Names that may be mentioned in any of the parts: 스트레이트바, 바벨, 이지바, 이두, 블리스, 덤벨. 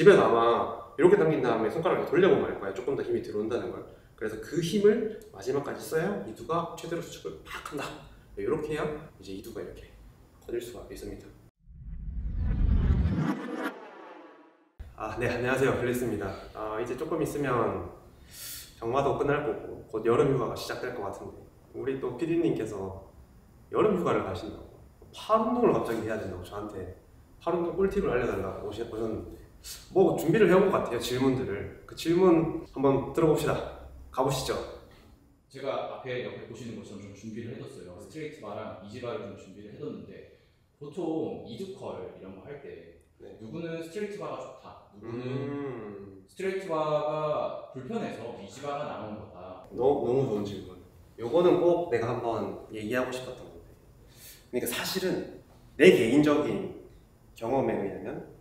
집에 남아 이렇게 당긴 다음에 손가락을 돌려보면 알 거야. 조금 더 힘이 들어온다는 걸. 그래서 그 힘을 마지막까지 써야 이두가 최대로 수축을 팍 한다. 이렇게 해야 이제 이두가 이렇게 커질 수가 있습니다. 아, 네, 안녕하세요. 블리스입니다. 이제 조금 있으면 장마도 끝날 거고 곧 여름 휴가가 시작될 것 같은데 우리 또 PD님께서 여름 휴가를 가신다고 팔 운동을 갑자기 해야 된다고 저한테 팔 운동 꿀팁을 알려달라고 오셨는데 뭐 준비를 해온 것 같아요. 질문들을. 그 질문 한번 들어봅시다. 가보시죠. 제가 앞에 옆에 보시는 것처럼 좀 준비를 해뒀어요. 스트레이트바랑 이지바를 좀 준비를 해뒀는데 보통 이두컬 이런 거 할 때 네. 누구는 스트레이트바가 좋다, 누구는 스트레이트바가 불편해서 이지바가 나온 거다. 너무 좋은 질문. 요거는 꼭 내가 한번 얘기하고 싶었던 건데 그러니까 사실은 내 개인적인 경험에 의하면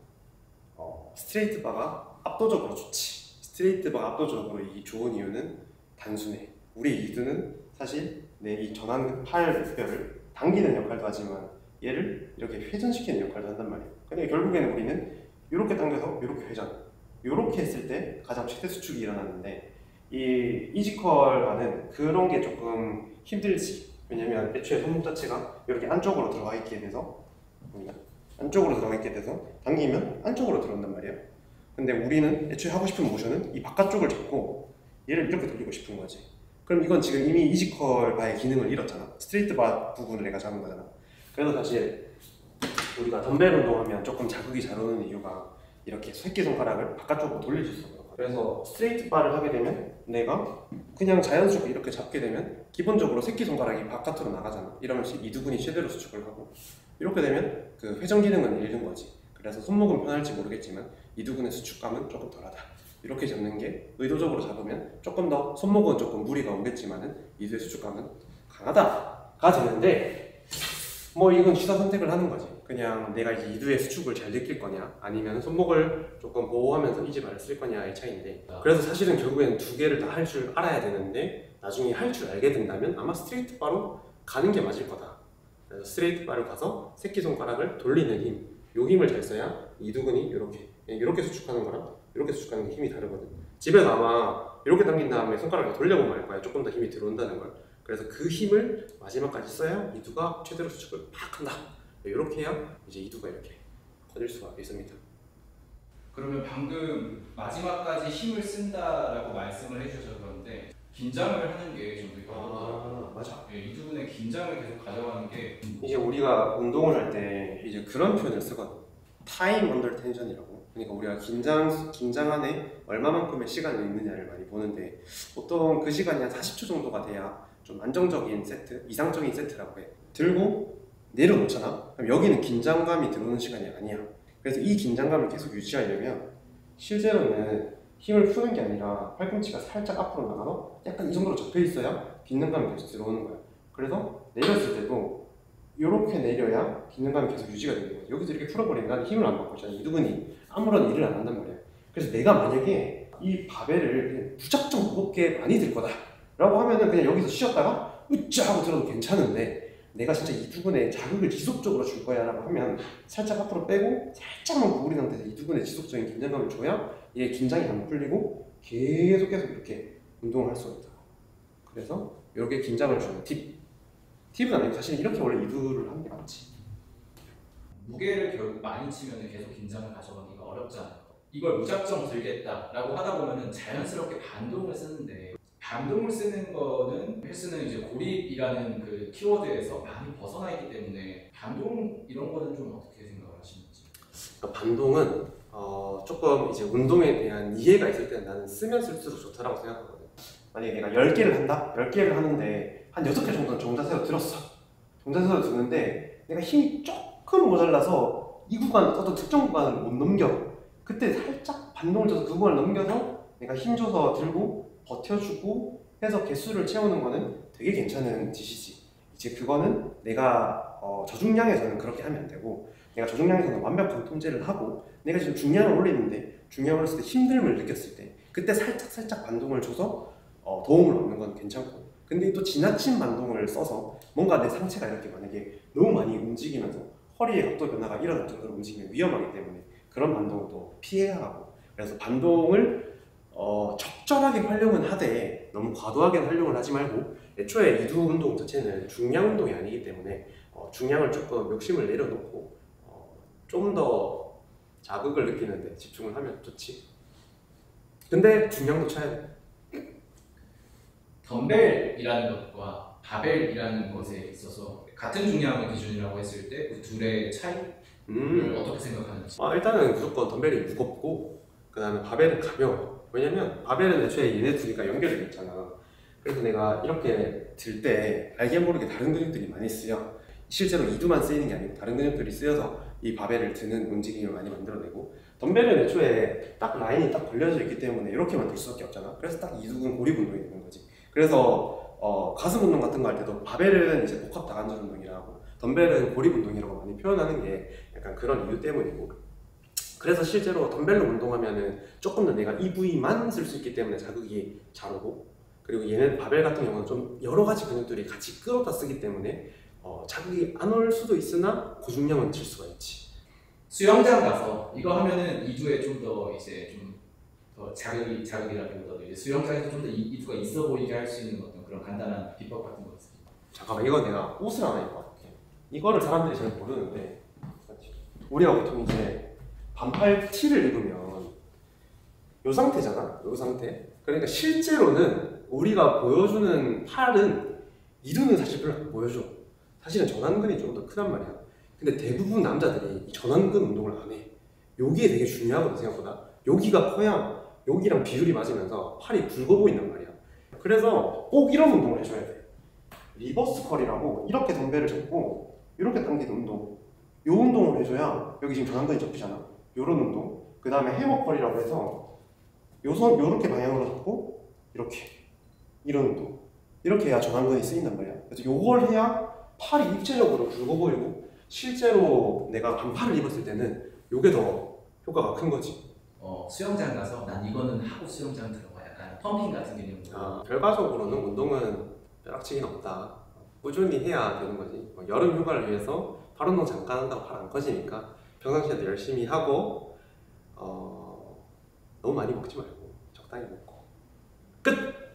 스트레이트바가 압도적으로 좋지. 스트레이트바가 압도적으로 이 좋은 이유는 단순해. 우리 이두는 사실 내 이 전완 팔뼈를 당기는 역할도 하지만 얘를 이렇게 회전시키는 역할도 한단 말이에요. 근데 결국에는 우리는 이렇게 당겨서 이렇게 회전, 이렇게 했을 때 가장 최대 수축이 일어나는데 이 이지컬과는 그런 게 조금 힘들지. 왜냐면 애초에 손목 자체가 이렇게 안쪽으로 들어가 있게 돼서 안쪽으로 들어가 있게 돼서 당기면 안쪽으로 들어온단 말이에요. 근데 우리는 애초에 하고 싶은 모션은 이 바깥쪽을 잡고 얘를 이렇게 돌리고 싶은 거지. 그럼 이건 지금 이미 이지컬 바의 기능을 잃었잖아. 스트레이트 바 부분을 내가 잡은 거잖아. 그래서 사실 우리가 덤벨 운동하면 조금 자극이 잘 오는 이유가 이렇게 새끼손가락을 바깥쪽으로 돌릴 수 있어요. 그래서 스트레이트 바를 하게 되면 내가 그냥 자연스럽게 이렇게 잡게 되면 기본적으로 새끼손가락이 바깥으로 나가잖아. 이러면서 이두근이 최대로 수축을 하고 이렇게 되면 그 회전 기능은 잃는 거지. 그래서 손목은 편할지 모르겠지만 이두근의 수축감은 조금 덜하다. 이렇게 잡는 게 의도적으로 잡으면 조금 더 손목은 조금 무리가 오겠지만은 이두의 수축감은 강하다가 되는데 뭐 이건 취사선택을 하는 거지. 그냥 내가 이제 이두의 수축을 잘 느낄 거냐 아니면 손목을 조금 보호하면서 이지바를 쓸 거냐의 차이인데 그래서 사실은 결국에는 두 개를 다 할 줄 알아야 되는데 나중에 할 줄 알게 된다면 아마 스트레이트 바로 가는 게 맞을 거다. 그래서 스트레이트 바로 가서 새끼손가락을 돌리는 힘, 요 힘을 잘 써야 이두근이 이렇게 수축하는 거랑 이렇게 수축하는 게 힘이 다르거든. 집에 남아 이렇게 당긴 다음에 손가락을 돌려보면 알 거야. 조금 더 힘이 들어온다는 걸. 그래서 그 힘을 마지막까지 써야 이두가 최대로 수축을 팍 한다. 이렇게 해야 이제 이두가 이렇게 커질 수가 있습니다. 그러면 방금 마지막까지 힘을 쓴다라고 말씀을 해주셔서 그런데 긴장을 하는 게 좀 되게 어렵더라고요. 맞아. 예, 이두근의 긴장을 계속 가져가는 게 이제 우리가 운동을 할 때 이제 그런 표현을 쓰거든. 타임 언더 텐션이라고. 그러니까 우리가 긴장 안에 얼마만큼의 시간이 있느냐를 많이 보는데 보통 그 시간이 한 40초 정도가 돼야 좀 안정적인 세트, 이상적인 세트라고 해. 들고 내려놓잖아? 그럼 여기는 긴장감이 들어오는 시간이 아니야. 그래서 이 긴장감을 계속 유지하려면 실제로는 힘을 푸는 게 아니라 팔꿈치가 살짝 앞으로 나가서 약간 이 정도로 접혀 있어야 긴장감이 계속 들어오는 거야. 그래서 내렸을 때도 이렇게 내려야 긴장감이 계속 유지가 되는 거야. 여기서 이렇게 풀어버리면 나는 힘을 안 받고 있잖아. 이두근이 아무런 일을 안 한단 말이야. 그래서 내가 만약에 이 바벨을 그냥 무작정 무겁게 많이 들 거다 라고 하면은 그냥 여기서 쉬었다가 으쌰 하고 들어도 괜찮은데 내가 진짜 이두근에 자극을 지속적으로 줄 거야 라고 하면 살짝 앞으로 빼고 살짝만 구부린 상태에서 이두근에 지속적인 긴장감을 줘야 얘 긴장이 안 풀리고 계속 이렇게 운동을 할 수가 있다. 그래서 이렇게 긴장을 주는 팁. 팁은 아니고 사실 이렇게 원래 이두를 하는 게 맞지. 무게를 결국 많이 치면 계속 긴장을 가져가기가 어렵잖아요. 이걸 무작정 들겠다라고 하다 보면 자연스럽게 반동을 쓰는데 반동을 쓰는 거는 헬스는 이제 고립이라는 그 키워드에서 많이 벗어나 있기 때문에 반동 이런 거는 좀 어떻게 생각을 하시는지? 그러니까 반동은 조금 이제 운동에 대한 이해가 있을 때는 나는 쓰면 쓸수록 좋다라고 생각하거든. 만약에 내가 10개를 한다? 10개를 하는데 한 6개 정도는 정자세로 들었어. 정자세로 드는데 내가 힘이 조금 모자라서 이 구간, 어떤 특정 구간을 못 넘겨. 그때 살짝 반동을 줘서 그 구간을 넘겨서 내가 힘 줘서 들고 버텨주고 해서 개수를 채우는 거는 되게 괜찮은 짓이지. 이제 그거는 내가 저중량에서는 그렇게 하면 안 되고 내가 저중량에서는 완벽한 통제를 하고 내가 지금 중량을 올리는데 중량을 올렸을 때 힘듦을 느꼈을 때 그때 살짝 반동을 줘서 도움을 얻는 건 괜찮고 근데 또 지나친 반동을 써서 뭔가 내 상체가 이렇게 만약에 너무 많이 움직이면서 허리의 각도 변화가 일어날 정도로 움직이면 위험하기 때문에 그런 반동도 피해야 하고 그래서 반동을 적절하게 활용은 하되 너무 과도하게 활용을 하지 말고, 애초에 이두 운동 자체는 중량 운동이 아니기 때문에 중량을 조금 욕심을 내려놓고 좀 더 자극을 느끼는데 집중을 하면 좋지. 근데 중량도 쳐야 돼. 덤벨이라는 것과 바벨이라는 것에 있어서 같은 중량을 기준이라고 했을 때 그 둘의 차이를 어떻게 생각하는지? 일단은 무조건 덤벨이 무겁고 그 다음에 바벨은 가벼워. 왜냐면 바벨은 애초에 얘네 둘이가 연결이 있잖아. 그래서 내가 이렇게 들 때 알게 모르게 다른 근육들이 많이 쓰여. 실제로 이두만 쓰이는 게 아니고 다른 근육들이 쓰여서 이 바벨을 드는 움직임을 많이 만들어내고, 덤벨은 애초에 딱 라인이 딱 걸려져 있기 때문에 이렇게만 들 수밖에 없잖아. 그래서 딱 이두근 고립 운동이 되는 거지. 그래서 가슴 운동 같은 거 할 때도 바벨은 이제 복합 다관절 운동이라고, 덤벨은 고립 운동이라고 많이 표현하는 게 약간 그런 이유 때문이고, 그래서 실제로 덤벨로 운동하면은 조금 더 내가 이 부위만 쓸 수 있기 때문에 자극이 잘 오고, 그리고 얘는 바벨 같은 경우는 좀 여러 가지 근육들이 같이 끌어다 쓰기 때문에 자극이 안 올 수도 있으나 고중량은 칠 수가 있지. 수영장 가서 이거 하면은 이두에 좀 더 이제 좀 더 자극이라기보다도 이제 수영장에서 좀 더 이두가 있어 보이게 할 수 있는 어떤 그런 간단한 비법 같은 거 있습니다. 잠깐만, 이건 내가 옷을 하나 입고 갈게. 이거를 사람들이 잘 모르는데, 우리가 보통 이제 반팔 티를 입으면 이 상태잖아. 이 상태. 그러니까 실제로는 우리가 보여주는 팔은, 이두는 사실 별로 안 보여줘. 사실은 전완근이 조금 더 크단 말이야. 근데 대부분 남자들이 이 전완근 운동을 안 해. 여기에 되게 중요하거든, 생각보다. 여기가 커야 여기랑 비율이 맞으면서 팔이 굵어 보인단 말이야. 그래서 꼭 이런 운동을 해줘야 돼. 리버스 컬이라고, 이렇게 덤벨을 잡고 이렇게 당기는 운동. 이 운동을 해줘야 여기 지금 전완근이 접히잖아. 이런 운동. 그 다음에 해머 컬이라고 해서 요선 요렇게 방향으로 잡고 이렇게 이런 운동. 이렇게 해야 전완근이 쓰인단 말이야. 그래서 요걸 해야 팔이 입체적으로 굵어 보이고, 실제로 내가 반팔을 입었을 때는 요게 더 효과가 큰 거지. 수영장 가서 난 이거는 하고 수영장 들어가, 약간 펌핑 같은 개념으로. 결과적으로는 운동은 벼락치기는 없다. 꾸준히 해야 되는 거지. 여름 휴가를 위해서 팔 운동 잠깐 한다고 팔 안 커지니까 평상시에도 열심히 하고, 너무 많이 먹지 말고 적당히 먹고 끝!